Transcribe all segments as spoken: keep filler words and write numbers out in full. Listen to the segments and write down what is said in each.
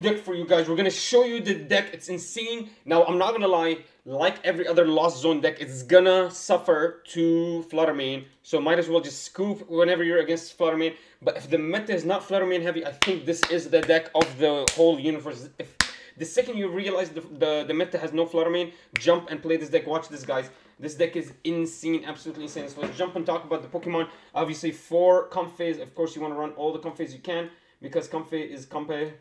deck for you guys. We're going to show you the deck. It's insane. Now, I'm not going to lie. Like every other Lost Zone deck, it's going to suffer to Flutter Mane. So might as well just scoop whenever you're against Flutter Mane. But if the meta is not Flutter Mane heavy, I think this is the deck of the whole universe. If the second you realize the, the, the meta has no Flutter Mane, jump and play this deck. Watch this, guys. This deck is insane, absolutely insane. So let's jump and talk about the Pokemon. Obviously, four Comfeys. Of course, you want to run all the Comfeys you can because Comfey is Comfey.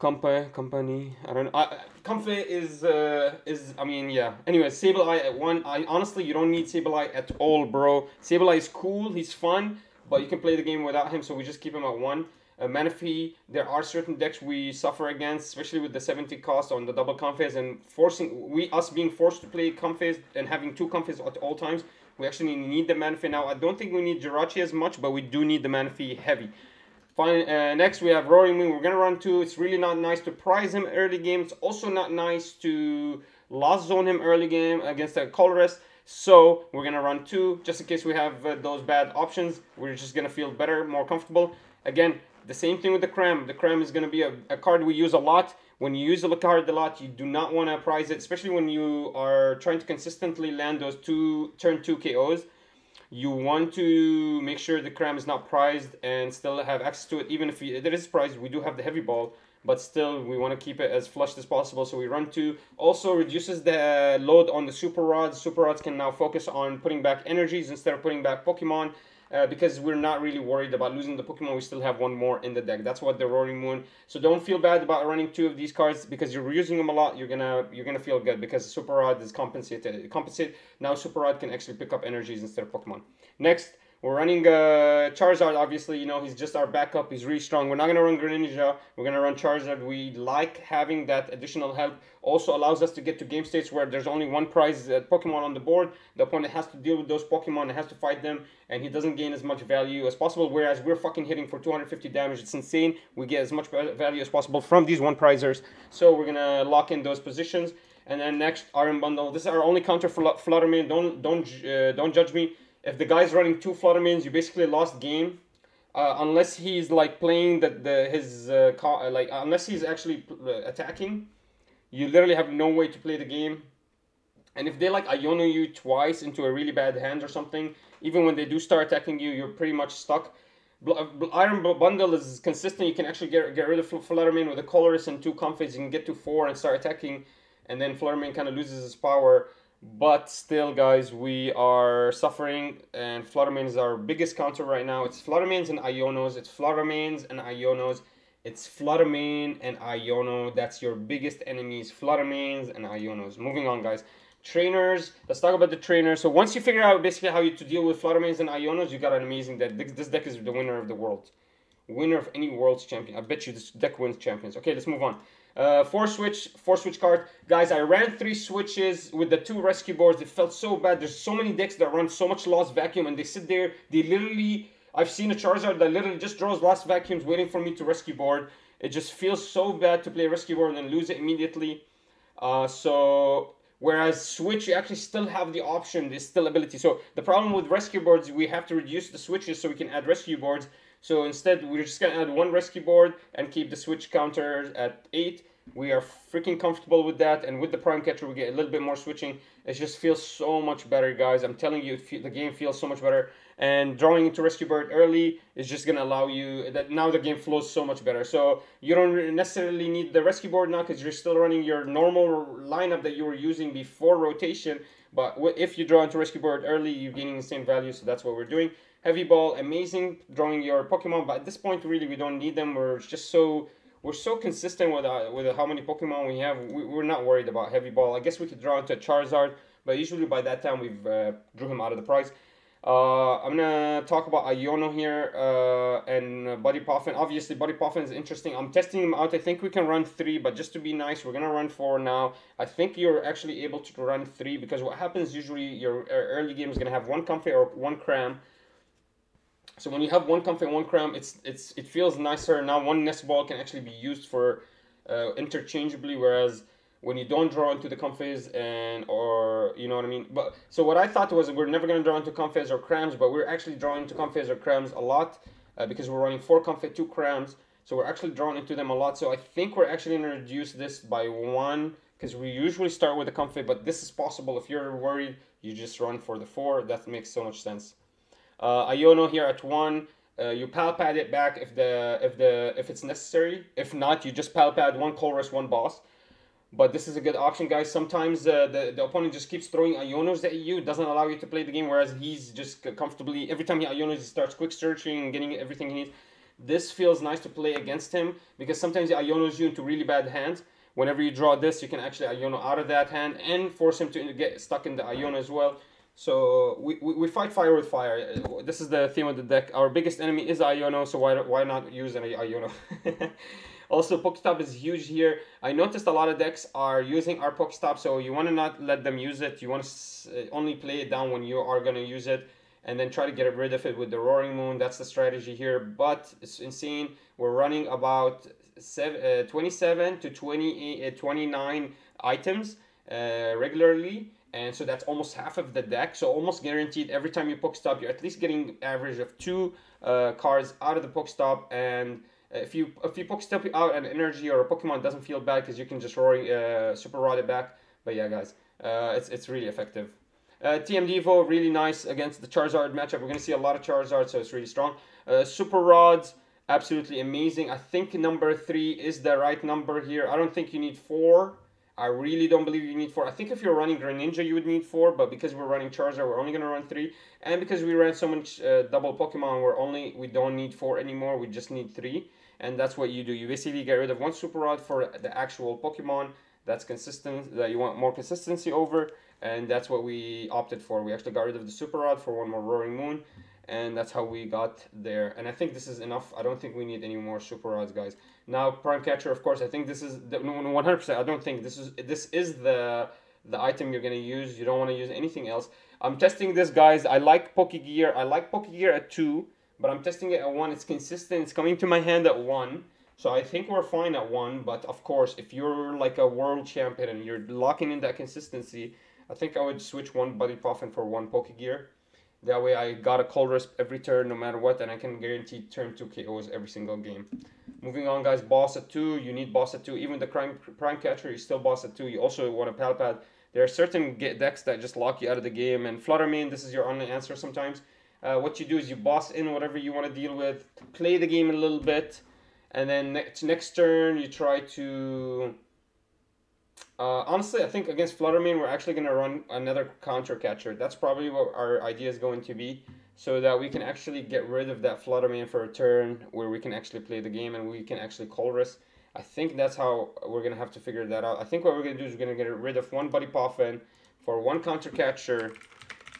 Comfey, company, I don't know. Uh, Comfey is, uh, is, I mean, yeah. Anyway, Sableye at one. I honestly, you don't need Sableye at all, bro. Sableye is cool, he's fun, but you can play the game without him, so we just keep him at one. Uh, Manaphy, there are certain decks we suffer against, especially with the seventy cost on the double Comfeys and forcing, we, us being forced to play Comfeys and having two Comfeys at all times. We actually need the Manaphy now. I don't think we need Jirachi as much, but we do need the Manaphy heavy. Fine, uh, next we have Roaring Moon. We're going to run two. It's really not nice to prize him early game. It's also not nice to Lost Zone him early game against a Colress. So we're going to run two just in case we have uh, those bad options. We're just going to feel better, more comfortable. Again, the same thing with the Cram. The Cram is going to be a, a card we use a lot. When you use a card a lot, you do not want to prize it, especially when you are trying to consistently land those two turn two K Os. You want to make sure the Cram is not prized and still have access to it. Even if you, there is prized, we do have the Heavy Ball, but still we want to keep it as flushed as possible. So we run two. Also reduces the load on the Super Rods. Super Rods can now focus on putting back energies instead of putting back Pokemon uh, because we're not really worried about losing the Pokemon. We still have one more in the deck. That's what the Roaring Moon. So don't feel bad about running two of these cards because you're using them a lot. You're gonna you're gonna feel good because Super Rod is compensated. Compensate now. Super Rod can actually pick up energies instead of Pokemon. Next, we're running uh, Charizard, obviously, you know, he's just our backup, he's really strong. We're not going to run Greninja, we're going to run Charizard. We like having that additional help. Also allows us to get to game states where there's only one prize uh, Pokemon on the board. The opponent has to deal with those Pokemon, has to fight them, and he doesn't gain as much value as possible, whereas we're fucking hitting for two hundred fifty damage. It's insane. We get as much value as possible from these one prizers. So we're going to lock in those positions. And then next, Iron Bundle. This is our only counter for Flutter Mane. Don't, don't, uh, don't judge me. If the guy's running two Flutter Manes, you basically lost game. Uh, unless he's like playing the, the his uh, like unless he's actually attacking, you literally have no way to play the game. And if they like Iono you twice into a really bad hand or something, even when they do start attacking you, you're pretty much stuck. Iron Bundle is consistent. You can actually get get rid of Flutter Mane with a Colorless and two Comfeys. You can get to four and start attacking, and then Flutter Mane kind of loses his power. But still, guys, we are suffering, and Flutter Mane is our biggest counter right now. It's Flutter Manes and Ionos. It's Flutter Manes and Ionos. It's Flutter Mane and Iono. That's your biggest enemies, Flutter Manes and Ionos. Moving on, guys. Trainers. Let's talk about the trainers. So once you figure out basically how you to deal with Flutter Manes and Ionos, you got an amazing deck. This deck is the winner of the world. Winner of any world's champion. I bet you this deck wins champions. Okay, let's move on. Uh, four switch, four switch card. Guys, I ran three switches with the two rescue boards. It felt so bad. There's so many decks that run so much Lost Vacuum and they sit there. They literally, I've seen a Charizard that literally just draws Lost Vacuums waiting for me to rescue board. It just feels so bad to play rescue board and lose it immediately. Uh, so, whereas switch, you actually still have the option, there's still ability. So, the problem with rescue boards, we have to reduce the switches so we can add rescue boards. So instead, we're just going to add one rescue board and keep the switch counters at eight. We are freaking comfortable with that. And with the Prime Catcher, we get a little bit more switching. It just feels so much better, guys. I'm telling you, the game feels so much better. And drawing into rescue board early is just going to allow you... that now the game flows so much better. So you don't necessarily need the rescue board now because you're still running your normal lineup that you were using before rotation. But if you draw into rescue board early, you're gaining the same value. So that's what we're doing. Heavy Ball, amazing, drawing your Pokemon, but at this point, really, we don't need them. We're just so, we're so consistent with, uh, with how many Pokemon we have. We, we're not worried about Heavy Ball. I guess we could draw into a Charizard, but usually by that time, we've uh, drew him out of the prize. Uh, I'm going to talk about Iono here uh, and Buddy Poffin. Obviously, Buddy Poffin is interesting. I'm testing him out. I think we can run three, but just to be nice, we're going to run four now. I think you're actually able to run three because what happens usually, your early game is going to have one Comfey or one Cram. So when you have one Comfey and one Cram, it's it's it feels nicer. Now one Nest Ball can actually be used for uh, interchangeably, whereas when you don't draw into the Comfeys and or you know what I mean. But so what I thought was we're never gonna draw into Comfeys or Crams, but we're actually drawing into Comfeys or Crams a lot uh, because we're running four Comfey, two Crams. So we're actually drawn into them a lot. So I think we're actually going to reduce this by one, because we usually start with the Comfey, but this is possible. If you're worried, you just run for the four. That makes so much sense. Uh, Iono here at one. Uh, you pal pad it back if the if the if it's necessary. If not, you just pal pad one Colress, one boss. But this is a good option, guys. Sometimes uh, the, the opponent just keeps throwing Ionos at you. It doesn't allow you to play the game, whereas he's just comfortably... Every time he Ionos, he starts quick searching and getting everything he needs. This feels nice to play against him, because sometimes he Ionos you into really bad hands. Whenever you draw this, you can actually Iono out of that hand and force him to get stuck in the Iono as well. So we, we, we fight fire with fire. This is the theme of the deck. Our biggest enemy is Iono, so why, why not use an Iono? Also, Pokestop is huge here. I noticed a lot of decks are using our Pokestop, so you want to not let them use it. You want to only play it down when you are going to use it, and then try to get rid of it with the Roaring Moon. That's the strategy here, but it's insane. We're running about twenty-seven to twenty-eight, twenty-nine items uh, regularly. And so that's almost half of the deck. So almost guaranteed every time you Pokestop, you're at least getting average of two uh, cards out of the Pokestop. And if you if you Pokestop out an energy or a Pokemon, it doesn't feel bad, because you can just roaring, uh, Super Rod it back. But yeah, guys, uh, it's, it's really effective. Uh, T M Devo, really nice against the Charizard matchup. We're going to see a lot of Charizard, so it's really strong. Uh, Super Rods, absolutely amazing. I think number three is the right number here. I don't think you need four. I really don't believe you need four. I think if you're running Greninja, you would need four, but because we're running Charizard, we're only going to run three. And because we ran so much uh, double Pokemon, we're only, we don't need four anymore. We just need three. And that's what you do. You basically get rid of one Super Rod for the actual Pokemon that's consistent, that you want more consistency over. And that's what we opted for. We actually got rid of the Super Rod for one more Roaring Moon. And that's how we got there. And I think this is enough. I don't think we need any more Super Rods, guys. Now, Prime Catcher, of course, I think this is the, one hundred percent. I don't think this is this is the the item you're going to use. You don't want to use anything else. I'm testing this, guys. I like Pokégear. I like Pokégear at two, but I'm testing it at one. It's consistent. It's coming to my hand at one. So I think we're fine at one. But, of course, if you're like a world champion and you're locking in that consistency, I think I would switch one Buddy Poffin for one Pokégear. That way I got a Colress every turn no matter what, and I can guarantee turn two K Os every single game. Moving on, guys, boss at two. You need boss at two. Even the prime, prime catcher, you still boss at two. You also want a Pal Pad. There are certain decks that just lock you out of the game, and Flutter Mane, this is your only answer sometimes. Uh, what you do is you boss in whatever you want to deal with, play the game a little bit, and then next, next turn you try to... Uh, honestly, I think against Flutter Mane, we're actually going to run another Counter Catcher. That's probably what our idea is going to be, so that we can actually get rid of that Flutter Mane for a turn where we can actually play the game and we can actually Colress. I think that's how we're going to have to figure that out. I think what we're going to do is we're going to get rid of one Buddy Poffin for one Counter Catcher.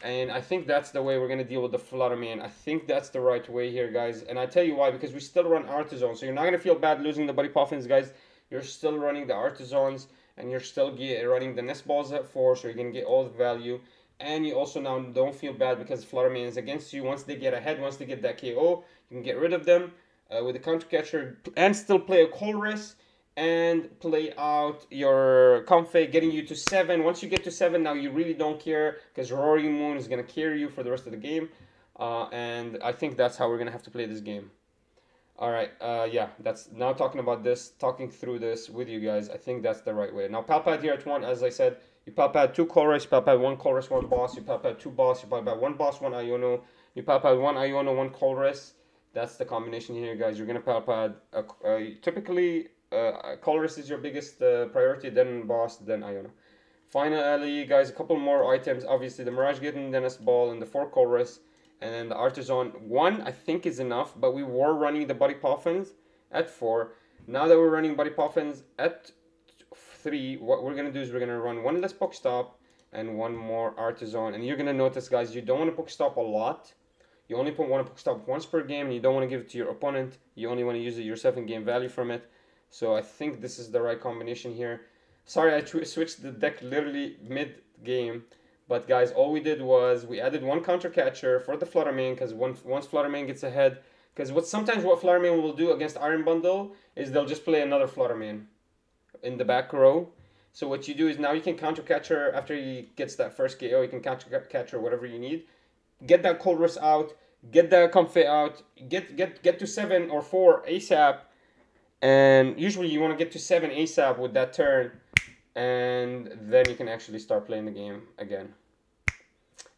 And I think that's the way we're going to deal with the Flutter Mane. I think that's the right way here, guys. And I tell you why, because we still run Artazon. So you're not going to feel bad losing the Buddy Poffins, guys. You're still running the Artazons. And you're still get, running the Nest Balls at four, so you can get all the value. And you also now don't feel bad because Flutter Mane is against you. Once they get ahead, once they get that K O, you can get rid of them uh, with the Counter Catcher and still play a Colress and play out your Comfey, getting you to seven. Once you get to seven, now you really don't care because Roaring Moon is going to carry you for the rest of the game. Uh, and I think that's how we're going to have to play this game. All right, uh, yeah, that's now talking about this, talking through this with you guys. I think that's the right way. Now, Pal Pad here at one, as I said, you Pal Pad two Colress, Pal Pad one Colress, one boss, you Pal Pad two boss, you Pal Pad one boss, one Iono, you Pal Pad one Iono, one Colress. That's the combination here, guys. You're going to Pal Pad, uh, uh, typically, uh, Colress is your biggest uh, priority, then boss, then Iono. Finally, guys, a couple more items. Obviously, the Mirage Gate and the Nest Ball and the four Colress. And then the Artazon one, I think, is enough. But we were running the Buddy Poffins at four. Now that we're running Buddy Poffins at three, what we're going to do is we're going to run one less Pokestop and one more Artazon. And you're going to notice, guys, you don't want to Pokestop a lot. You only want to Pokestop once per game. And you don't want to give it to your opponent. You only want to use it yourself and gain value from it. So I think this is the right combination here. Sorry, I switched the deck literally mid-game. But guys, all we did was we added one Counter Catcher for the Flutter Mane, because once Flutter Mane gets ahead, because what sometimes what Flutter Mane will do against Iron Bundle is they'll just play another Flutter Mane in the back row. So what you do is now you can Counter Catcher after he gets that first K O. You can Counter Catcher whatever you need, get that Colress out, get that Comfey out, get get get to seven or four ASAP, And usually you want to get to seven ASAP with that turn, and then you can actually start playing the game again.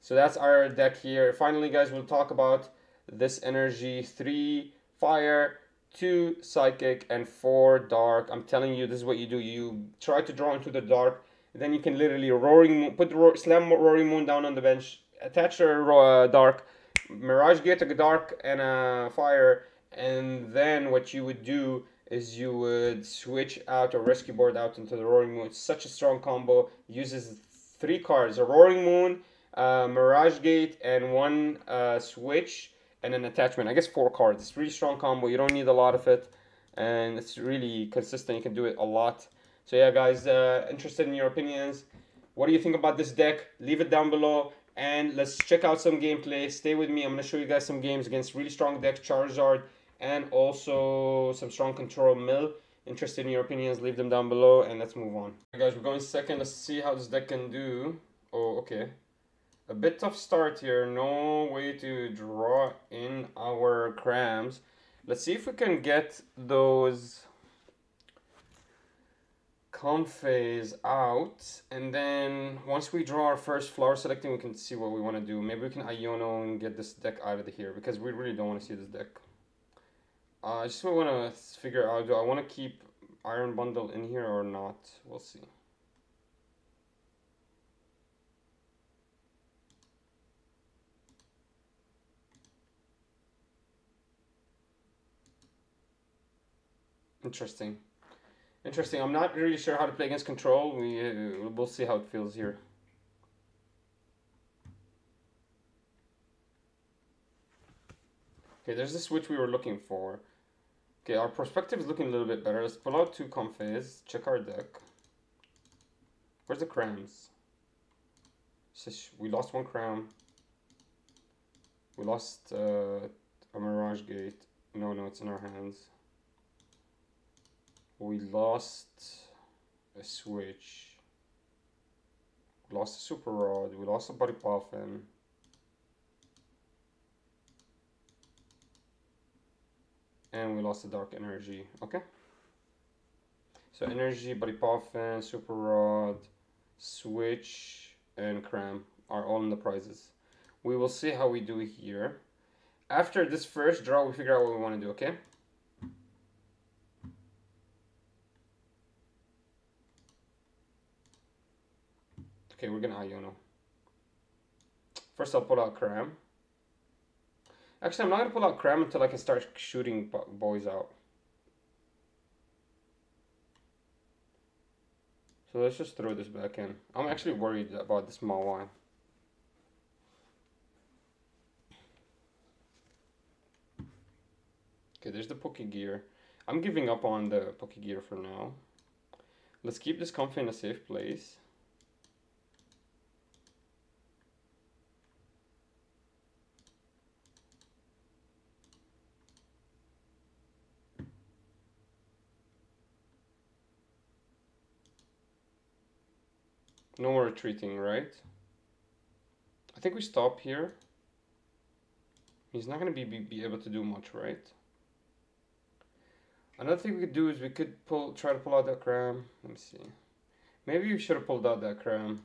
So that's our deck here. Finally, guys, we'll talk about this energy. Three fire, two psychic, and four dark. I'm telling you, this is what you do. You try to draw into the dark, then you can literally roaring moon, put ro slam roaring moon down on the bench, attach your uh, dark, mirage gate a dark and a fire, and then what you would do is you would switch out a rescue board out into the roaring moon. It's such a strong combo. It uses three cards: a roaring moon, a mirage gate, and one uh, switch and an attachment. I guess four cards. It's a really strong combo. You don't need a lot of it, and it's really consistent. You can do it a lot. So yeah, guys, uh, interested in your opinions. What do you think about this deck? Leave it down below, and let's check out some gameplay. Stay with me. I'm going to show you guys some games against really strong decks, Charizard, and also some strong control mill. Interested in your opinions? Leave them down below, and let's move on. Hey guys, we're going second. Let's see how this deck can do. Oh, okay. A bit tough start here. No way to draw in our crams. Let's see if we can get those Comfeys out, and then once we draw our first flower selecting, we can see what we want to do. Maybe we can Iono and get this deck out of here, because we really don't want to see this deck. Uh, I just want to figure out, do I want to keep Iron Bundle in here or not? We'll see. Interesting. Interesting. I'm not really sure how to play against control. We uh, we'll see how it feels here. Okay, there's the switch we were looking for. Okay, our perspective is looking a little bit better. Let's pull out two Comfeys. Check our deck. Where's the crams? We lost one cram. We lost uh, a mirage gate. No, no, it's in our hands. We lost a switch. We lost a super rod. We lost a Buddy Poffin. And we lost the dark energy. Okay. So energy, Buddy Poffin, super rod, switch, and cram are all in the prizes. We will see how we do here. After this first draw, we figure out what we want to do, okay? Okay, we're gonna Iono. First I'll pull out Cram. Actually, I'm not gonna pull out Cram until I can start shooting boys out. So let's just throw this back in. I'm actually worried about this Mawai. Okay, there's the Pokégear. I'm giving up on the Pokégear for now. Let's keep this Comfey in a safe place. No more retreating, right? I think we stop here. He's not going to be, be able to do much, right? Another thing we could do is we could pull, try to pull out that cram. Let me see. Maybe we should have pulled out that cram.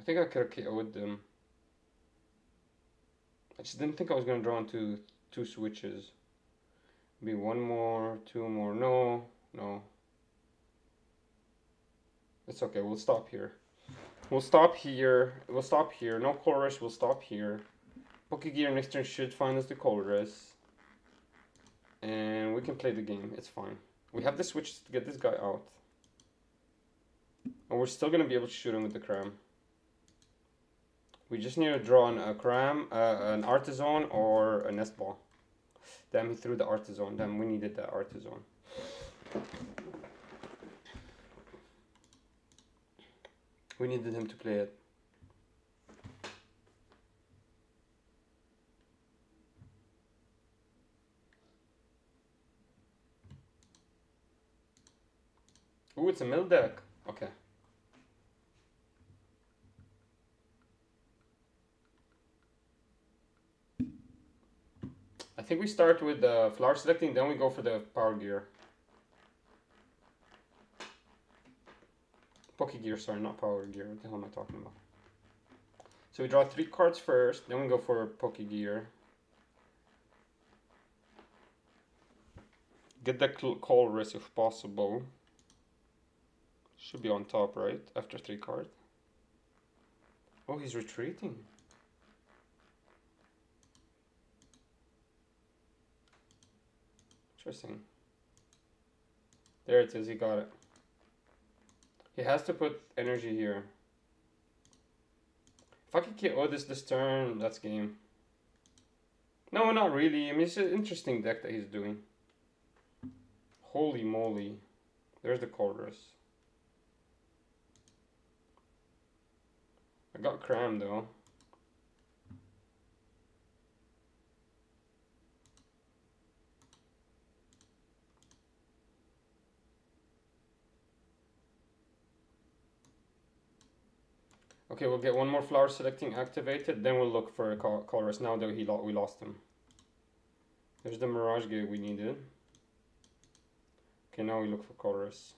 I think I could have K O'd them. I just didn't think I was going to draw into two switches. Maybe one more, two more. No, no. It's okay, we'll stop here. We'll stop here. We'll stop here. No Colress, we'll stop here. Pokégear next turn should find us the Colress. And we can play the game. It's fine. We have the switch to get this guy out. And we're still gonna be able to shoot him with the cram. We just need to draw an, a cram, uh, an Artazon, or a Nest Ball. Damn, he threw the Artazon. Damn, we needed that Artazon. We needed him to play it. Ooh, it's a mill deck. Okay. I think we start with the flower selecting, then we go for the power gear. Pokégear, sorry, not power gear. What the hell am I talking about? So we draw three cards first, then we go for Pokégear. Get the Colress if possible. Should be on top, right? After three cards. Oh, he's retreating. Interesting. There it is, he got it. He has to put energy here. If I can K O this this turn, that's game. No, not really. I mean, it's an interesting deck that he's doing. Holy moly. There's the Colress. I got crammed though. Okay, we'll get one more flower selecting activated, then we'll look for a Colress now that he lo we lost him. There's the Mirage Gate we needed. Okay, now we look for Colress.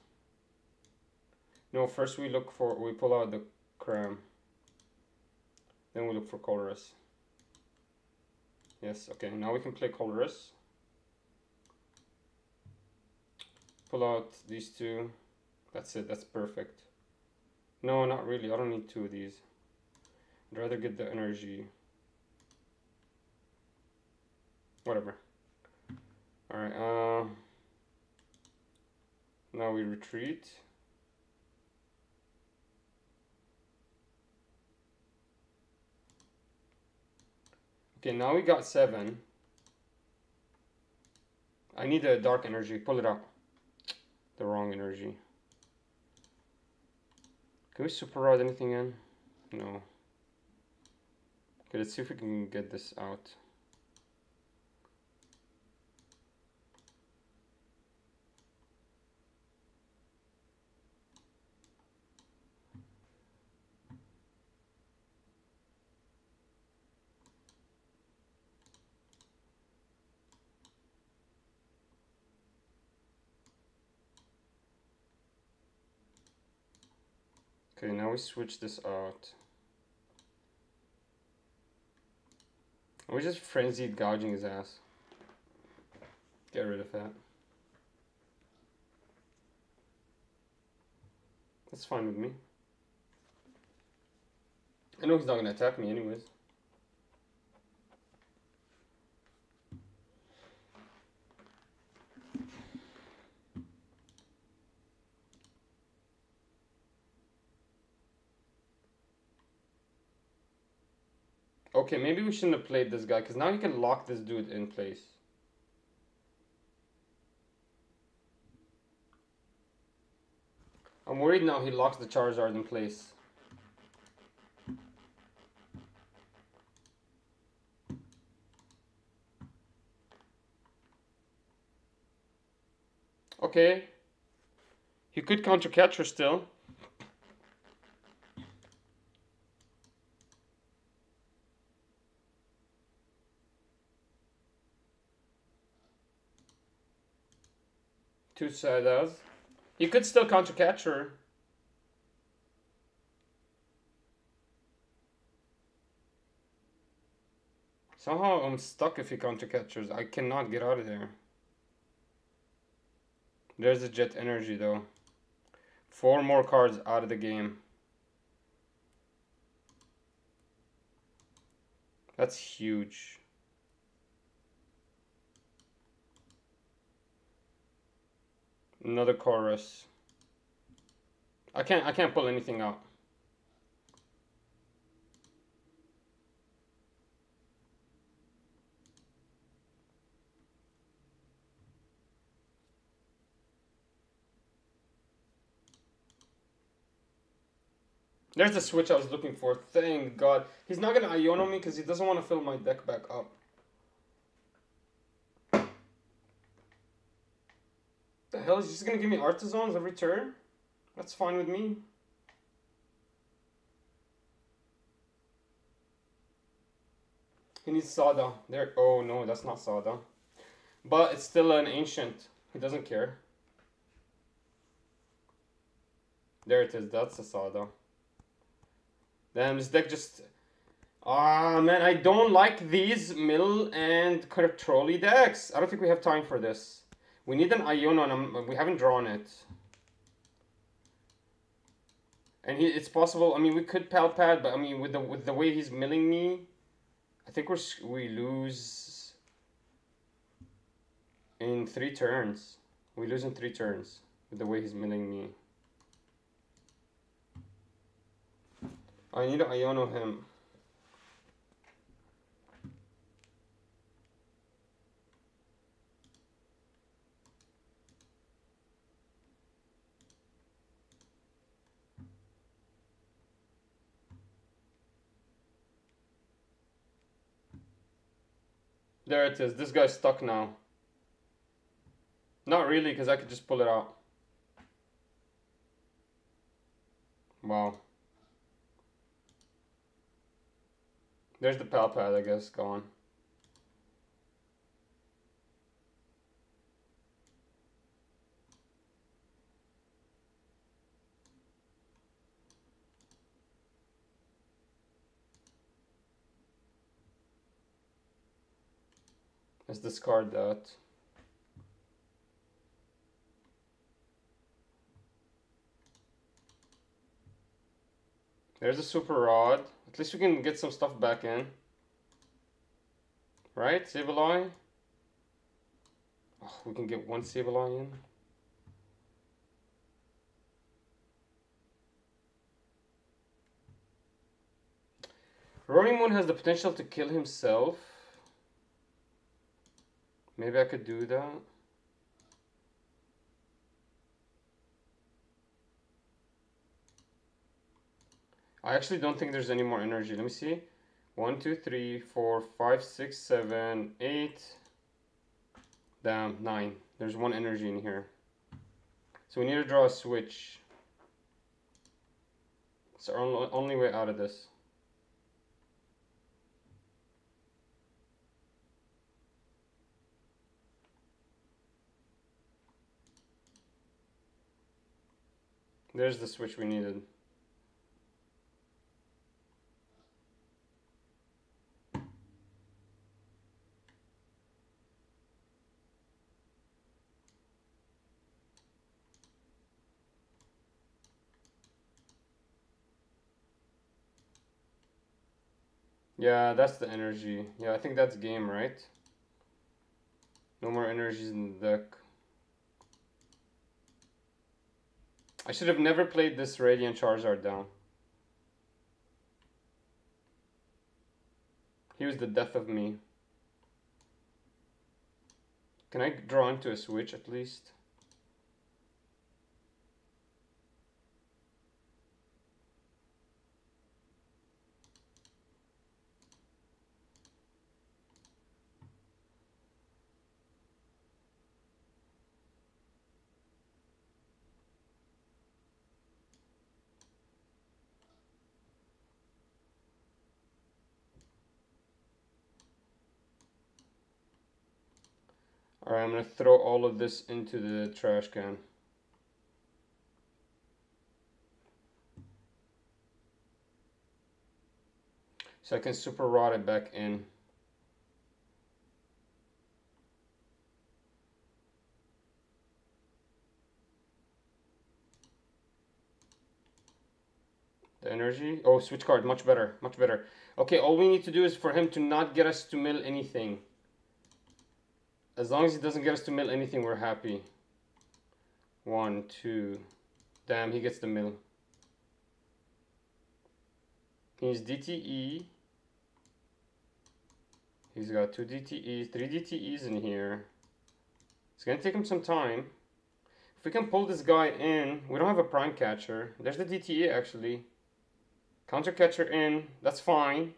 No, first we look for, we pull out the Cram. Then we look for Colress. Yes, okay, now we can play Colress. Pull out these two. That's it, that's perfect. No, not really. I don't need two of these. I'd rather get the energy. Whatever. Alright, uh, now we retreat. Okay, now we got seven. I need a dark energy. Pull it out. The wrong energy. Can we super rod anything in? No. Okay, let's see if we can get this out. Okay, now we switch this out. We just frenzied gouging his ass. Get rid of that. That's fine with me. I know he's not gonna attack me anyways. Okay, maybe we shouldn't have played this guy, because now he can lock this dude in place. I'm worried now he locks the Charizard in place. Okay. He could counter catcher still. Two Sadas. You could still counter catcher. Somehow I'm stuck if he counter catchers. I cannot get out of there. There's the jet energy though. Four more cards out of the game. That's huge. Another Colress. I can't I can't pull anything out. There's the switch I was looking for. Thank God. He's not gonna Iono me because he doesn't want to fill my deck back up. The hell, he's just gonna give me Artazons every turn? That's fine with me. He needs Sada. There. Oh no, that's not Sada. But it's still an ancient. He doesn't care. There it is. That's a Sada. Damn, this deck just. Ah, man, I don't like these mill and Caratrolli decks. I don't think we have time for this. We need an Iono, and I'm, we haven't drawn it. And he, it's possible. I mean, we could Pal Pad, but I mean, with the with the way he's milling me, I think we're we lose in three turns. We lose in three turns with the way he's milling me. I need to Iono him. There it is. This guy's stuck now. Not really, because I could just pull it out. Wow. There's the Pal Pad, I guess, gone. Let's discard that. There's a Super Rod. At least we can get some stuff back in. Right? Sableye? Oh, we can get one Sableye in. Roaring Moon has the potential to kill himself. Maybe I could do that. I actually don't think there's any more energy. Let me see. One, two, three, four, five, six, seven, eight. Damn, nine. There's one energy in here. So we need to draw a switch. It's our only way out of this. There's the switch we needed. Yeah, that's the energy. Yeah, I think that's game, right? No more energies in the deck. I should have never played this Radiant Charizard down. He was the death of me. Can I draw into a switch at least? Alright, I'm going to throw all of this into the trash can. So I can super rod it back in. The energy? Oh, switch card. Much better. Much better. Okay, all we need to do is for him to not get us to mill anything. As long as he doesn't get us to mill anything, we're happy. One, two. Damn, he gets the mill. He's D T E. He's got two D T Es, three D T Es in here. It's gonna take him some time. If we can pull this guy in, we don't have a prime catcher. There's the D T E actually. Counter catcher in, that's fine.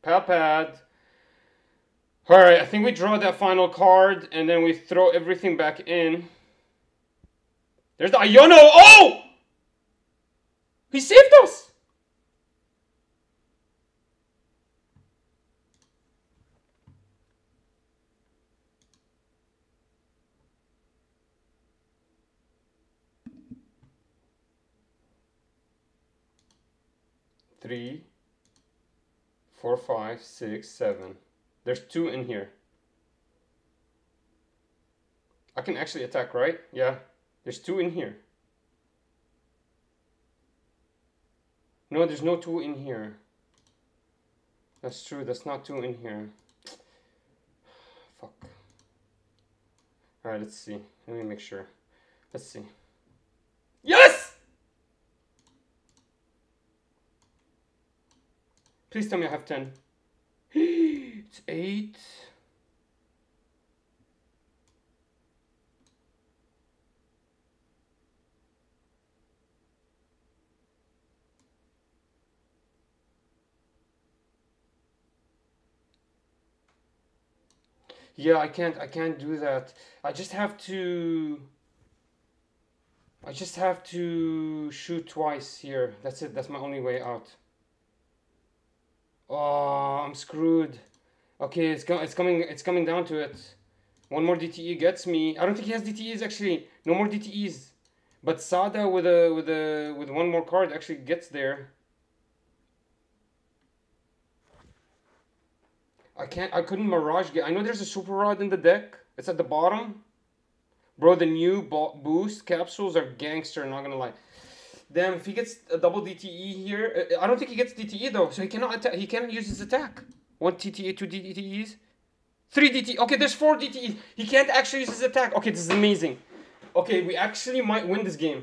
Pal Pad. Alright, I think we draw that final card and then we throw everything back in. There's the Iono. Oh! He saved us! three, four, five, six, seven. There's two in here. I can actually attack, right? Yeah, there's two in here. No, there's no two in here. That's true, that's not two in here. Fuck. Alright, let's see. Let me make sure. Let's see. Yes! Please tell me I have ten. It's eight. Yeah, I can't, I can't do that. I just have to, I just have to shoot twice here. That's it, that's my only way out. Oh, I'm screwed. Okay, it's, it's coming, it's coming down to it. One more D T E gets me. I don't think he has D T Es actually, no more D T Es. But Sada with a, with a, with one more card actually gets there. I can't, I couldn't Mirage Gate. I know there's a Super Rod in the deck. It's at the bottom. Bro, the new boost capsules are gangster, not gonna lie. Damn, if he gets a double D T E here. I don't think he gets D T E though, so he cannot attack. He cannot use his attack. One T T E, two D T Es. Three D T E. Okay, there's four D T Es. He can't actually use his attack. Okay, this is amazing. Okay, we actually might win this game.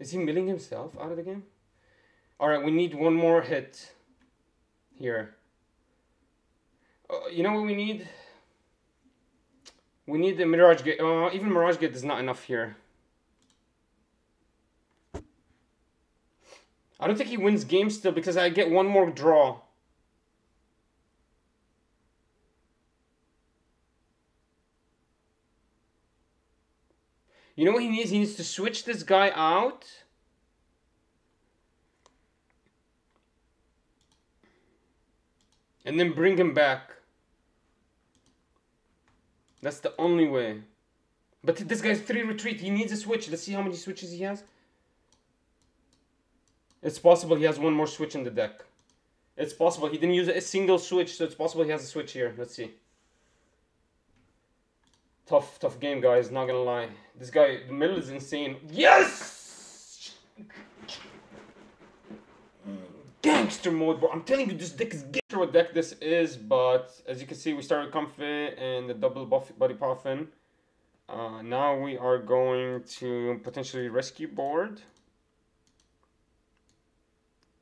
Is he milling himself out of the game? Alright, we need one more hit. Here. Uh, you know what we need? We need the Mirage Gate. Uh, even Mirage Gate is not enough here. I don't think he wins game still because I get one more draw. You know what he needs? He needs to switch this guy out. And then bring him back. That's the only way. But this guy's three retreat. He needs a switch. Let's see how many switches he has. It's possible he has one more switch in the deck. It's possible. He didn't use a single switch, so it's possible he has a switch here. Let's see. Tough, tough game, guys. Not gonna lie. This guy, the middle is insane. Yes! Gangster mode, bro. I'm telling you, this deck is gangster. What deck this is, but as you can see, we started Comfey and the double buff Buddy Poffin. Uh, now we are going to potentially rescue board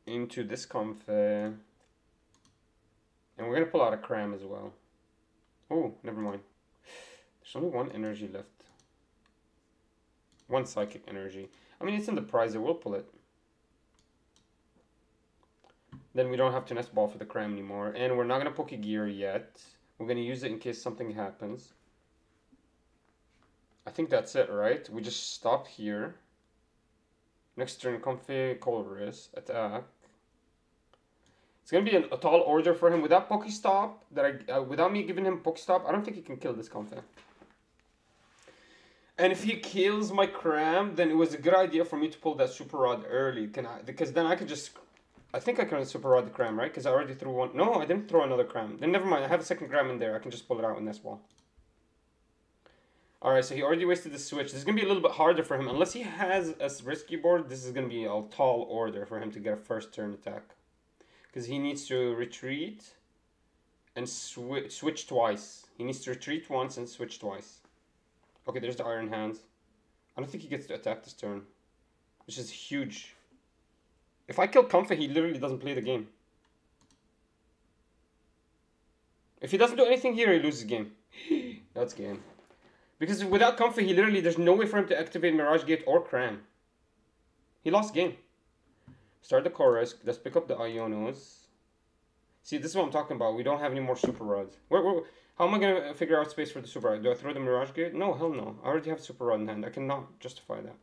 into this Comfey, and we're gonna pull out a Cram as well. Oh, never mind. There's only one energy left. One psychic energy. I mean, it's in the prize. We'll pull it. Then we don't have to Nest Ball for the Cram anymore. And we're not going to Pokégear yet. We're going to use it in case something happens. I think that's it, right? We just stop here. Next turn, Comfey, Colress, attack. It's going to be an, a tall order for him. Without Pokestop, that I, uh, without me giving him Pokestop, I don't think he can kill this Comfey. And if he kills my Cram, then it was a good idea for me to pull that Super Rod early. Can I, because then I could just... I think I can Super Rod the Cram, right? Because I already threw one. No, I didn't throw another Cram. Then never mind. I have a second Cram in there. I can just pull it out with Nest Ball. Alright, so he already wasted the switch. This is going to be a little bit harder for him. Unless he has a rescue board, this is going to be a tall order for him to get a first turn attack. Because he needs to retreat and sw switch twice. He needs to retreat once and switch twice. Okay, there's the Iron Hands. I don't think he gets to attack this turn. Which is huge. If I kill Comfey, he literally doesn't play the game. If he doesn't do anything here, he loses game. That's game. Because without Comfey, he literally, there's no way for him to activate Mirage Gate or Cram. He lost game. Start the Colress. Let's pick up the Ionos. See, this is what I'm talking about. We don't have any more Super Rods. Where, where, how am I going to figure out space for the Super Rod? Do I throw the Mirage Gate? No, hell no. I already have Super Rod in hand. I cannot justify that.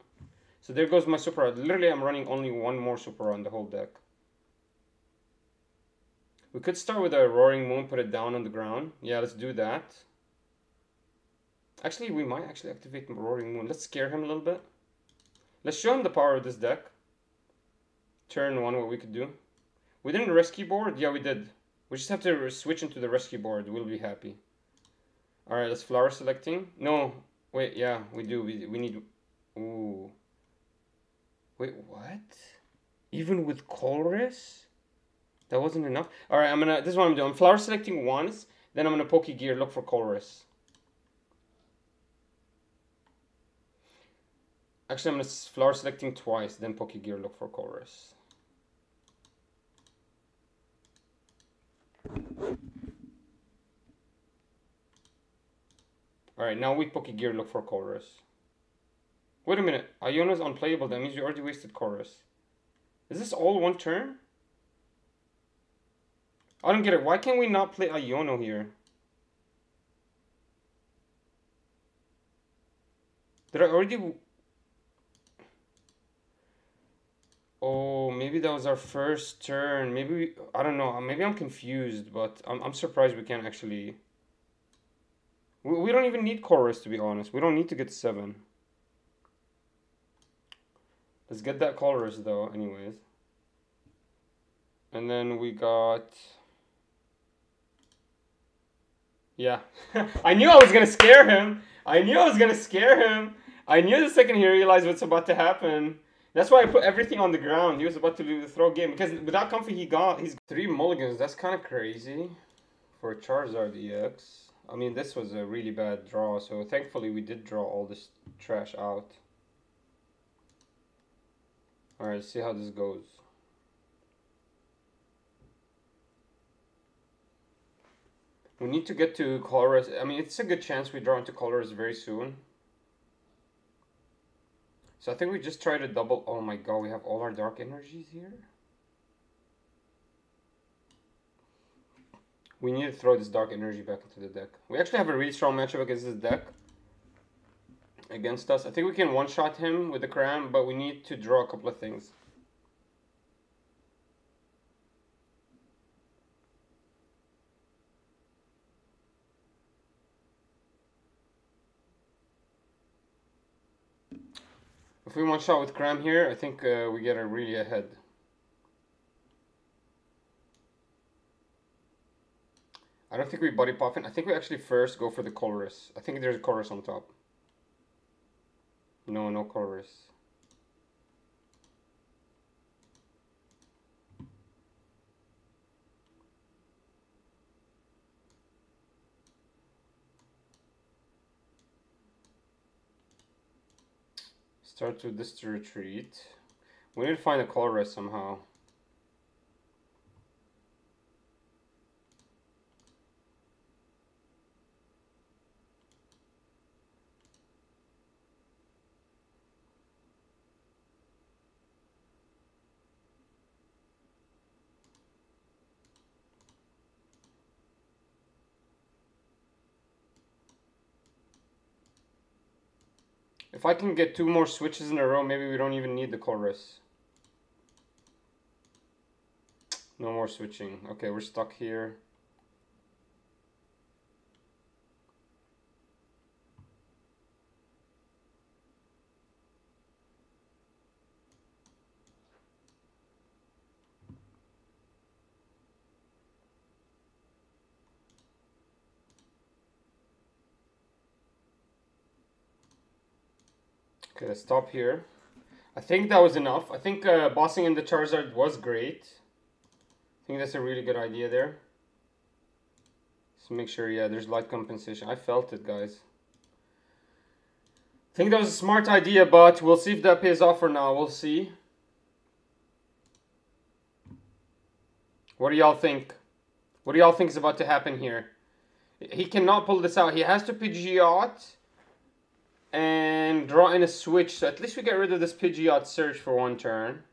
So there goes my Super Rod. Literally, I'm running only one more Super Rod on the whole deck. We could start with a Roaring Moon, put it down on the ground. Yeah, let's do that. Actually, we might actually activate Roaring Moon. Let's scare him a little bit. Let's show him the power of this deck. turn one what we could do. We didn't rescue board? Yeah, we did. We just have to switch into the rescue board. We'll be happy. Alright, let's flower selecting. No. Wait, yeah, we do. We, we need... Ooh. Wait, what? Even with Colress? That wasn't enough? Alright, I'm gonna... This is what I'm doing. I'm flower selecting once. Then I'm gonna Pokégear, look for Colress. Actually, I'm gonna flower selecting twice, then Pokégear, look for Colress. Alright, now we Pokégear, look for Colress. Wait a minute, Iono's unplayable, that means you already wasted Colress. Is this all one turn? I don't get it, why can't we not play Iono here? Did I already... Oh, maybe that was our first turn. Maybe, we, I don't know. Maybe I'm confused, but I'm, I'm surprised we can't actually... We, we don't even need Colress, to be honest. We don't need to get seven. Let's get that Colress, though, anyways. And then we got... Yeah. I knew I was going to scare him. I knew I was going to scare him. I knew the second he realized what's about to happen. That's why I put everything on the ground. He was about to leave the throw game. Because without Comfey, he got he's three mulligans. That's kind of crazy for a Charizard E X. I mean, this was a really bad draw. So thankfully, we did draw all this trash out. All right, let's see how this goes. We need to get to Colress. I mean, it's a good chance we draw into Colress very soon. So I think we just try to double... Oh my god, we have all our dark energies here? We need to throw this dark energy back into the deck. We actually have a really strong matchup against this deck. Against us. I think we can one-shot him with the cram, but we need to draw a couple of things. If we one shot with Cram here, I think uh, we get a really ahead. I don't think we Buddy Poffin. I think we actually first go for the Colress. I think there's a Colress on top. No, no Colress. Start with this to retreat. We need to find a Colress somehow. If I can get two more switches in a row, maybe we don't even need the Colress. No more switching. Okay, we're stuck here. Okay, let's stop here. I think that was enough. I think uh, bossing in the Charizard was great. I think that's a really good idea there. Let's make sure, yeah, there's light compensation. I felt it, guys. I think that was a smart idea, but we'll see if that pays off or not. We'll see. What do y'all think? What do y'all think is about to happen here? He cannot pull this out. He has to Pidgeot. And draw in a switch, so at least we get rid of this Pidgeot search for one turn.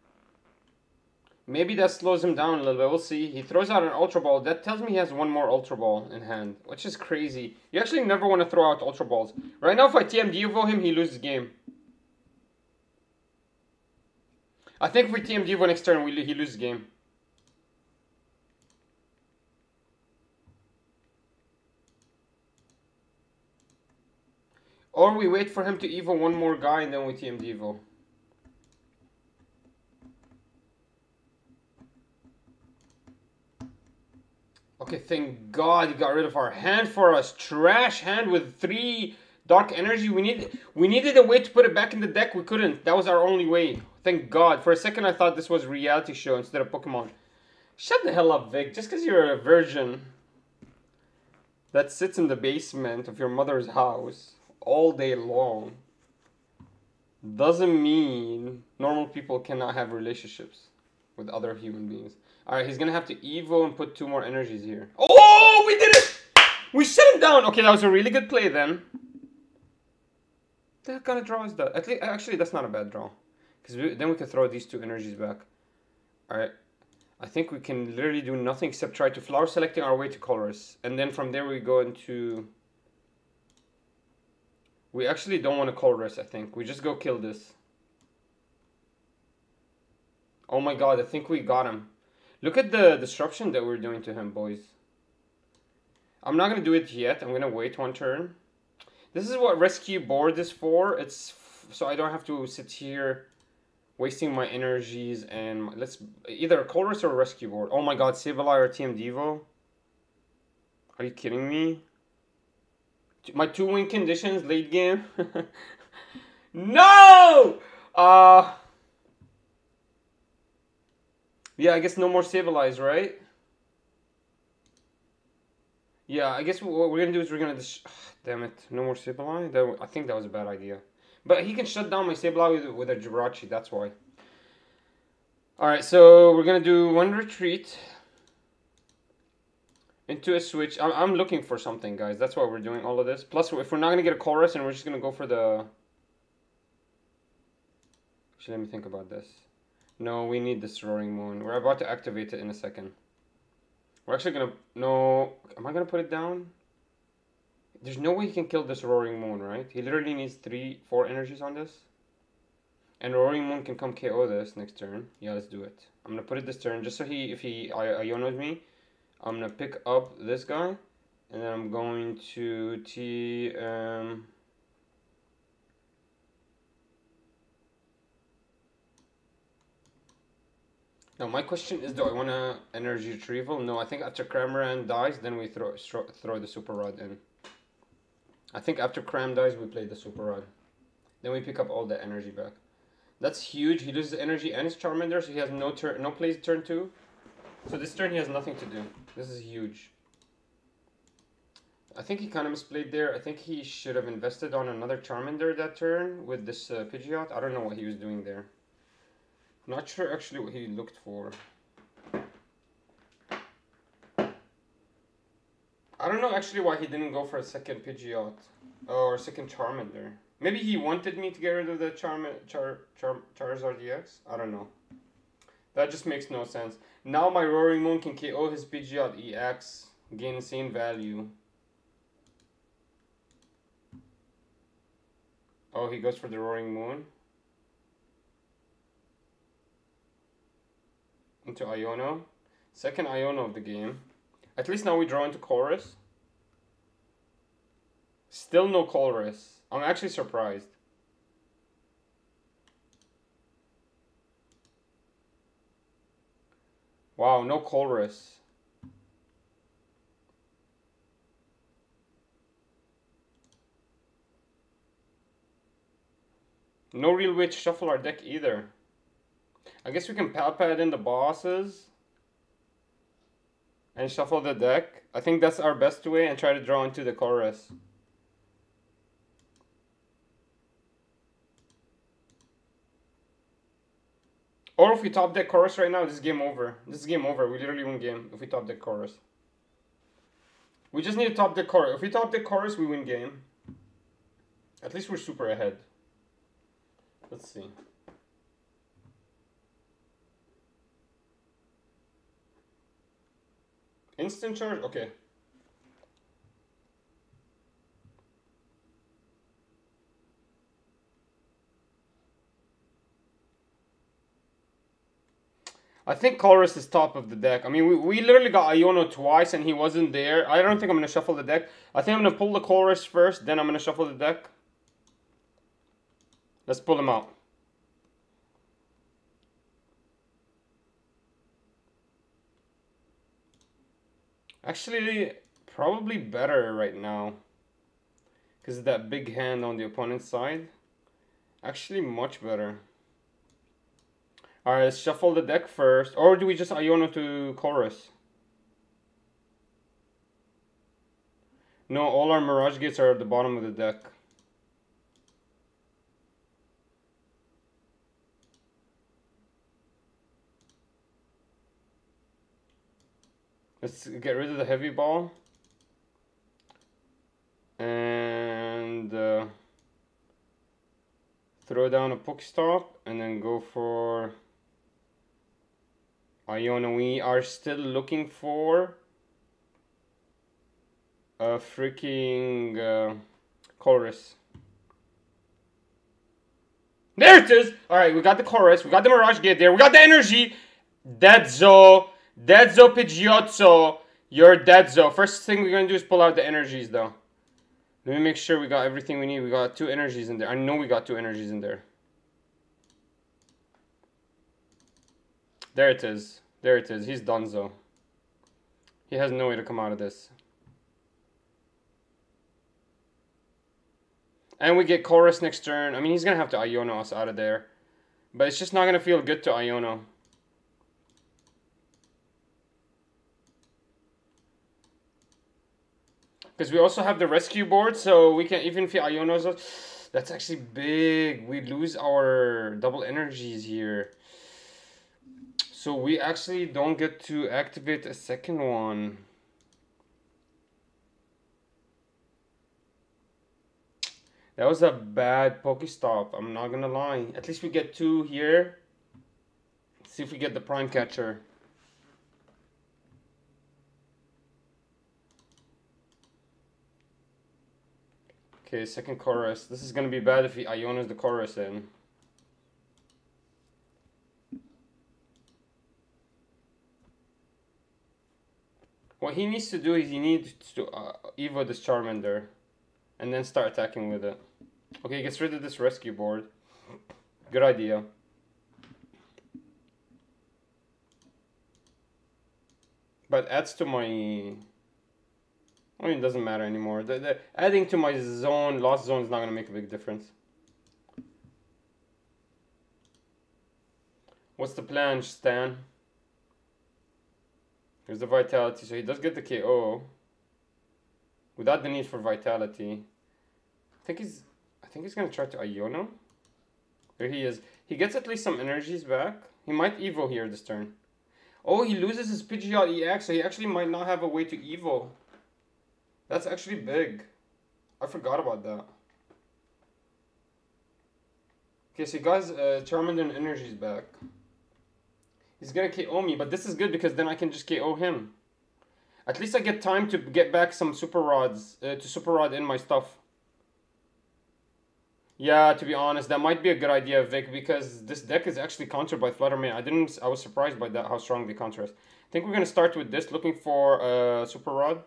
Maybe that slows him down a little bit, we'll see. He throws out an Ultra Ball, that tells me he has one more Ultra Ball in hand, which is crazy. You actually never want to throw out Ultra Balls. Right now if I T M Devo him, he loses game. I think if we T M Devo next turn, we, he loses game. Or we wait for him to Evo one more guy and then we T M Devo. Okay, thank God he got rid of our hand for us. Trash hand with three dark energy. We need we needed a way to put it back in the deck. We couldn't. That was our only way. Thank God. For a second, I thought this was a reality show instead of Pokemon. Shut the hell up, Vic. Just because you're a virgin that sits in the basement of your mother's house all day long doesn't mean normal people cannot have relationships with other human beings. All right, he's going to have to Evo and put two more energies here. Oh, we did it! We shut him down. Okay, that was a really good play then. What kind of draw is that? At least, actually, that's not a bad draw. Because then we can throw these two energies back. All right. I think we can literally do nothing except try to flower selecting our way to Colress. And then from there we go into... We actually don't want to Colress, I think. We just go kill this. Oh my god, I think we got him. Look at the disruption that we're doing to him, boys. I'm not going to do it yet. I'm going to wait one turn. This is what rescue board is for. It's so I don't have to sit here wasting my energies and my, let's either Colress or rescue board. Oh my god, Sableye or T M Devo? Are you kidding me? My two win conditions late game. No! Uh Yeah, I guess no more Sableye's, right? Yeah, I guess what we're gonna do is we're gonna just, oh, damn it, no more Sableye? That, I think that was a bad idea. But he can shut down my Sableye with, with a Jirachi, that's why. Alright, so we're going to do one retreat into a switch. I'm, I'm looking for something, guys. That's why we're doing all of this. Plus, if we're not going to get a Colress, and we're just going to go for the... Actually, let me think about this. No, we need this Roaring Moon. We're about to activate it in a second. We're actually going to... No, am I going to put it down? There's no way he can kill this Roaring Moon, right? He literally needs three, four energies on this. And Roaring Moon can come K O this next turn. Yeah, let's do it. I'm going to put it this turn just so he, if he Iono's me, I'm going to pick up this guy. And then I'm going to T... Um, now, my question is, do I want to energy retrieval? No, I think after Cramorant dies, then we throw, throw the Super Rod in. I think after Cram dies, we play the Super Rod. Then we pick up all the energy back. That's huge. He loses energy and his Charmander, so he has no turn, no plays turn two. So this turn he has nothing to do. This is huge. I think he kind of misplayed there. I think he should have invested on another Charmander that turn with this uh, Pidgeot. I don't know what he was doing there. Not sure actually what he looked for. I don't know actually why he didn't go for a second Pidgeot or second Charmander. Maybe he wanted me to get rid of the Charm Char Char Charizard E X. I don't know. That just makes no sense. Now my Roaring Moon can K O his Pidgeot E X, gain insane value. Oh, he goes for the Roaring Moon into Iono. Second Iono of the game. At least now we draw into Colress. Still no Colress. I'm actually surprised. Wow, no Colress. No real way to shuffle our deck either. I guess we can Pal Pad in the bosses and shuffle the deck. I think that's our best way, and try to draw into the Colress. Or if we top deck Colress right now, this is game over. This is game over. We literally win game if we top deck Colress. We just need to top deck Colress. If we top deck Colress, we win game. At least we're super ahead. Let's see. Instant charge? Okay. I think Colress is top of the deck. I mean, we, we literally got Iono twice and he wasn't there. I don't think I'm going to shuffle the deck. I think I'm going to pull the Colress first, then I'm going to shuffle the deck. Let's pull him out. Actually, probably better right now, because of that big hand on the opponent's side. Actually, much better. Alright, let's shuffle the deck first. Or do we just Iono to Colress? No, all our Mirage Gates are at the bottom of the deck. Let's get rid of the Heavy Ball. And uh, throw down a Pokestop and then go for Iono. We are still looking for a freaking uh, Colress. There it is! Alright, we got the Colress, we got the Mirage Gate there, we got the energy! Dedzo! Dedzo Pidgeotzo! You're Dedzo. First thing we're gonna do is pull out the energies though. Let me make sure we got everything we need. We got two energies in there. I know we got two energies in there. There it is. There it is. He's donezo. He has no way to come out of this. And we get Colress next turn. I mean, he's going to have to Iono us out of there. But it's just not going to feel good to Iono. Because we also have the rescue board, so we can, even if Iono's up, that's actually big. We lose our double energies here. So we actually don't get to activate a second one. That was a bad Pokestop, I'm not gonna lie. At least we get two here. Let's see if we get the Prime Catcher. Okay, second Colress. This is gonna be bad if he Iono's the Colress in. What he needs to do is he needs to uh, Evo this Charmander and then start attacking with it. Okay, he gets rid of this rescue board. Good idea. But adds to my... I mean, it doesn't matter anymore. The, the adding to my zone, lost zone, is not going to make a big difference. What's the plan, Stan? Here's the Vitality. So he does get the K O. Without the need for Vitality. I think he's, I think he's going to try to Iono. There he is. He gets at least some energies back. He might Evo here this turn. Oh, he loses his Pidgeot E X, so he actually might not have a way to Evo. That's actually big. I forgot about that. Okay, so you guys, uh, Charmander and energies back. He's gonna K O me, but this is good because then I can just K O him. At least I get time to get back some Super Rods, uh, to Super Rod in my stuff. Yeah, to be honest, that might be a good idea, Vic, because this deck is actually countered by Flutter Mane. I didn't, I was surprised by that, how strong the counter is. I think we're gonna start with this, looking for uh, Super Rod.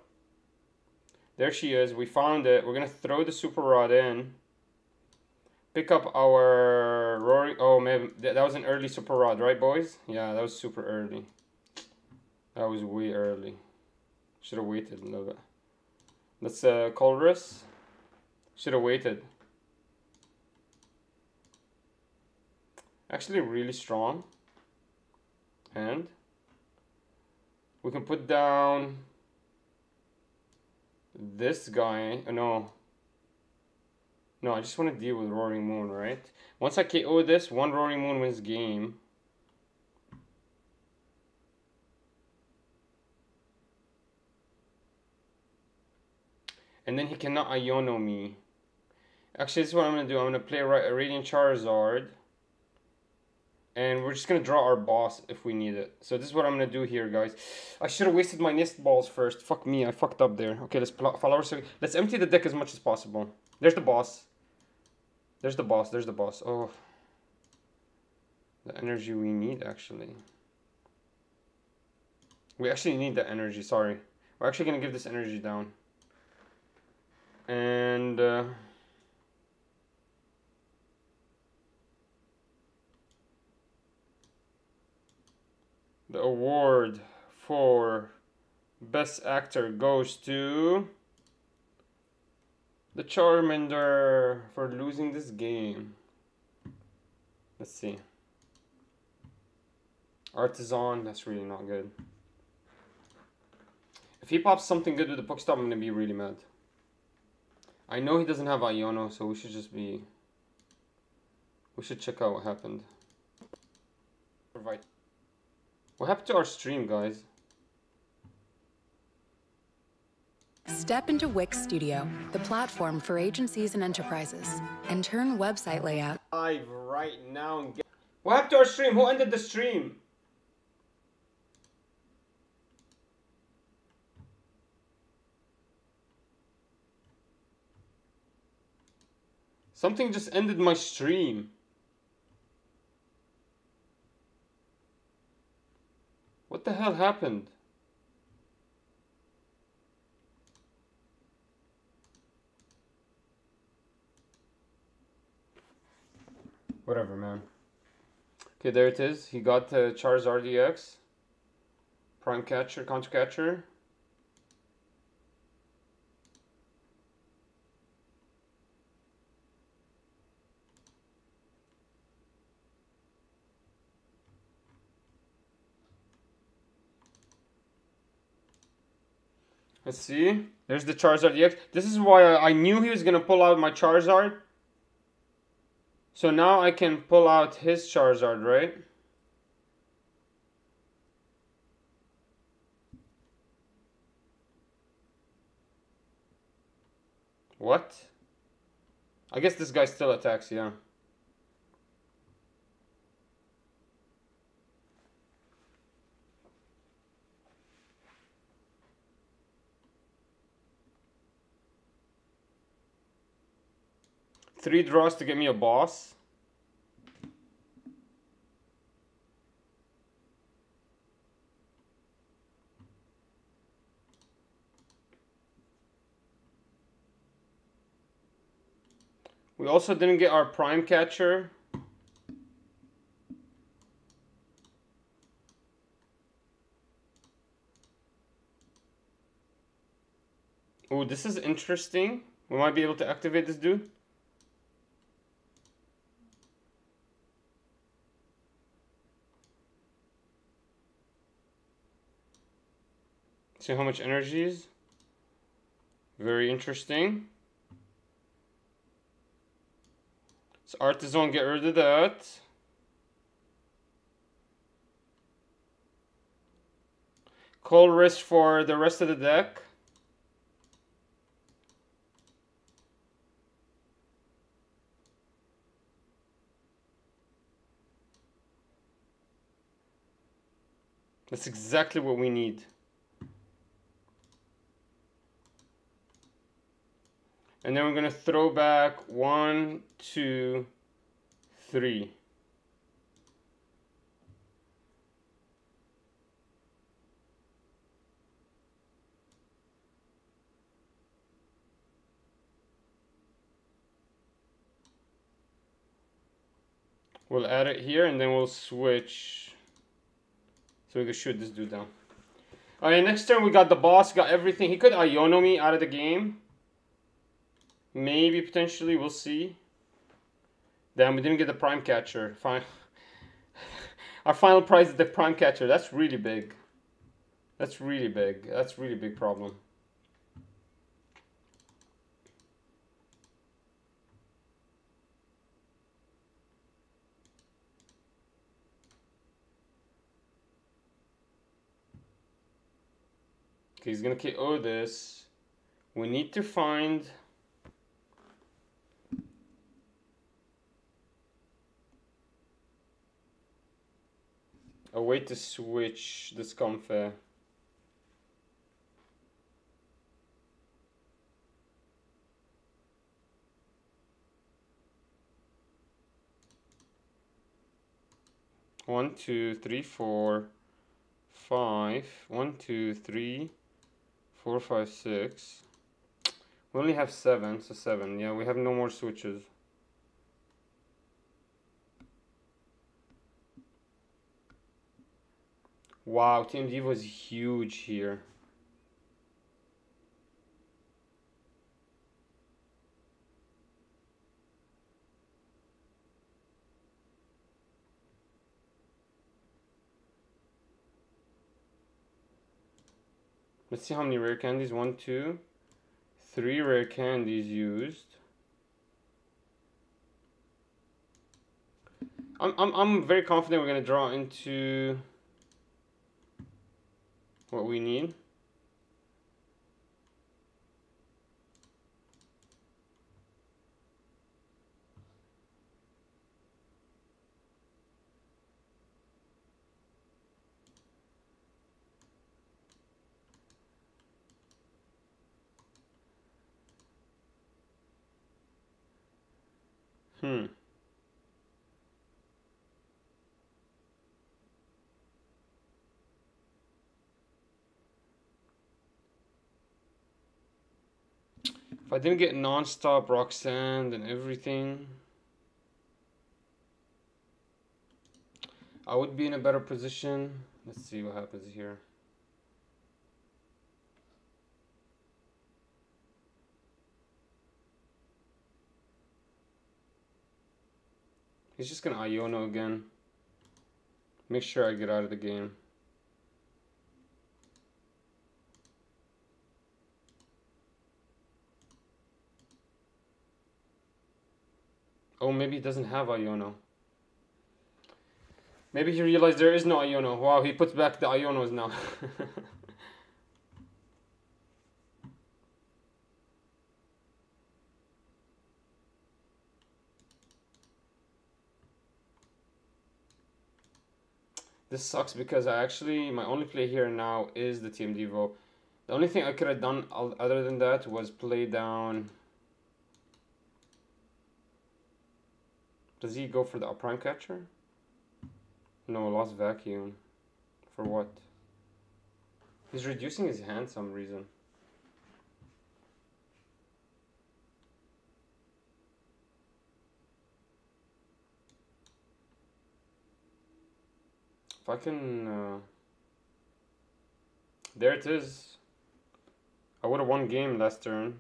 There she is, we found it. We're gonna throw the Super Rod in. Pick up our Rory. Oh man, that was an early Super Rod, right boys? Yeah, that was super early. That was way early. Should have waited a little bit. Let's uh, Colress. Should have waited. Actually really strong. And we can put down this guy. No, no, I just want to deal with Roaring Moon, right? Once I K O this, one Roaring Moon wins game. And then he cannot Iono me. Actually, this is what I'm going to do. I'm going to play Radiant Charizard. And we're just going to draw our boss if we need it. So this is what I'm going to do here, guys. I should have wasted my Nest Balls first. Fuck me, I fucked up there. Okay, let's follow our... Let's empty the deck as much as possible. There's the boss. There's the boss, there's the boss. Oh. The energy we need, actually. We actually need that energy, sorry. We're actually going to give this energy down. And... Uh, the award for Best actor goes to the Charmander for losing this game. Let's see. Artazon, that's really not good. If he pops something good with the Pokestop, I'm gonna be really mad. I know he doesn't have Iono, so we should just be... We should check out what happened. What happened to our stream, guys? Step into Wix Studio, the platform for agencies and enterprises, and turn website layout live right now. And get what happened to our stream? Who ended the stream? Something just ended my stream. What the hell happened? Whatever, man. Okay, there it is. He got uh, Charizard E X, Prime Catcher, Counter Catcher. Let's see. There's the Charizard E X. This is why I knew he was going to pull out my Charizard. So now I can pull out his Charizard, right? What? I guess this guy still attacks, yeah. Three draws to get me a boss. We also didn't get our Prime Catcher. Oh, this is interesting. We might be able to activate this dude. See how much energy is. Very interesting. So Artazon, get rid of that. Colress for the rest of the deck. That's exactly what we need. And then we're gonna throw back one, two, three. We'll add it here and then we'll switch. So we can shoot this dude down. All right, next turn we got the boss, got everything. He could Iono me out of the game. Maybe, potentially, we'll see. Damn, we didn't get the Prime Catcher. Fine. Our final prize is the Prime Catcher. That's really big. That's really big. That's really big problem. Okay, he's gonna K O this. We need to find... a way to switch this Comfey. One, two, three, four, five. One, two, three, four, five, six. We only have seven, so seven. Yeah, we have no more switches. Wow, T M Devo is huge here. Let's see how many rare candies. One, two, three rare candies used. I'm I'm I'm very confident we're gonna draw into what we need. Hmm. If I didn't get non-stop rock sand and everything, I would be in a better position. Let's see what happens here. He's just gonna Iono again. Make sure I get out of the game. Oh, maybe he doesn't have Iono. Maybe he realized there is no Iono. Wow, he puts back the Ionos now. This sucks because I actually, my only play here now is the T M Devo. The only thing I could have done other than that was play down. Does he go for the Prime Catcher? No, Lost Vacuum. For what? He's reducing his hand some reason. If I can, uh, there it is. I would have won game last turn.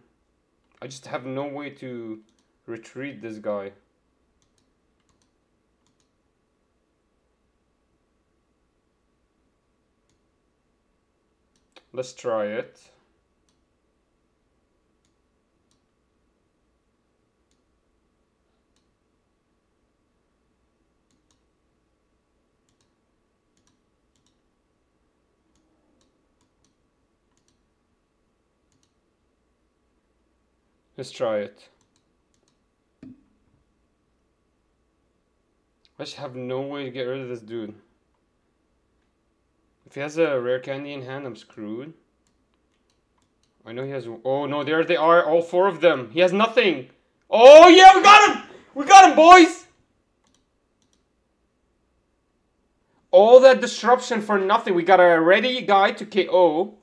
I just have no way to retreat this guy. Let's try it. Let's try it. I just have no way to get rid of this dude. If he has a rare candy in hand, I'm screwed. I know he has. Oh no, there they are, all four of them. He has nothing. Oh yeah, we got him! We got him, boys! All that disruption for nothing. We got a ready guy to K O.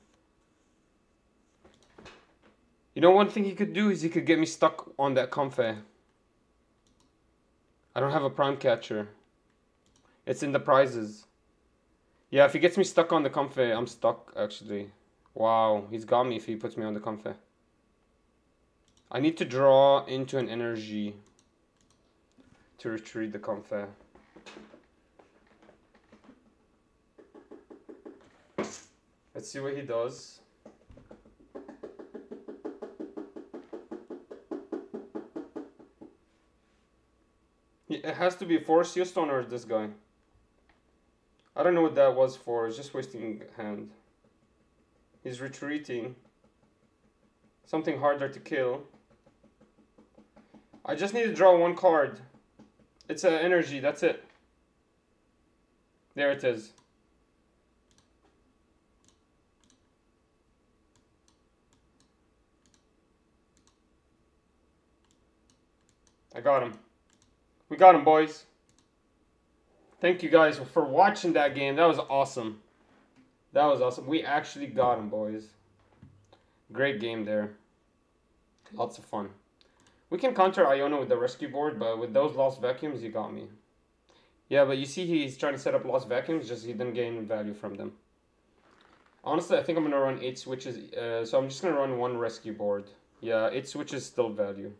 You know, one thing he could do is he could get me stuck on that Comfey. I don't have a Prime Catcher. It's in the prizes. Yeah, if he gets me stuck on the Comfey, I'm stuck, actually. Wow, he's got me if he puts me on the Comfey. I need to draw into an energy to retrieve the Comfey. Let's see what he does. It has to be Forest Seal Stone or this guy. I don't know what that was for. It's just wasting hand. He's retreating. Something harder to kill. I just need to draw one card. It's an energy. That's it. There it is. I got him. We got him, boys. Thank you guys for watching that game. That was awesome. That was awesome. We actually got him, boys. Great game there. Lots of fun. We can counter Iono with the rescue board, but with those Lost Vacuums, he got me. Yeah, but you see he's trying to set up Lost Vacuums, just he didn't gain value from them. Honestly, I think I'm going to run eight switches. Uh, so I'm just going to run one rescue board. Yeah, eight switches still value.